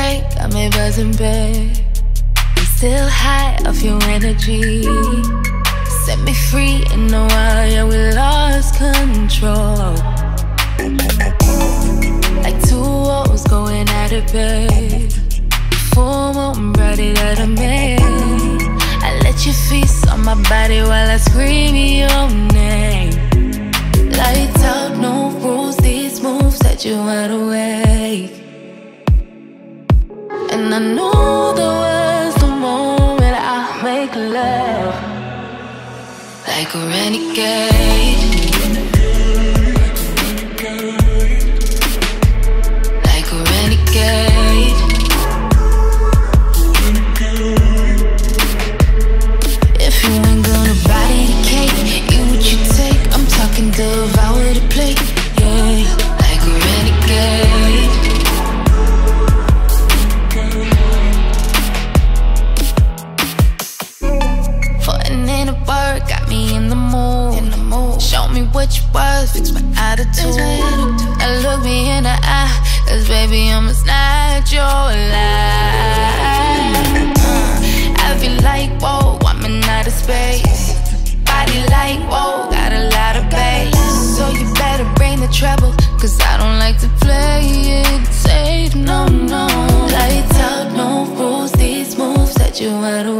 night, got me buzzing, babe. I'm still high off your energy. Set me free in a while, yeah, we lost control. Like two wolves going at it, babe. Full moon, body that I made. I let you feast on my body while I scream your name. Lights out, no rules, these moves set you wide awake. And I knew there was the moment I make love like a renegade. Like a renegade. If you ain't gonna body the cake, eat what you take. I'm talking devour the plate, yeah. Like a renegade. Got me in the mood. Show me what you was, fix my attitude. Now look me in the eye, cause baby I'ma snatch your life. I feel like, whoa, I'm in outer space. Body like, whoa, got a lot of bass. So you better bring the treble, cause I don't like to play it safe, no. Lights out, no rules, these moves that you out of.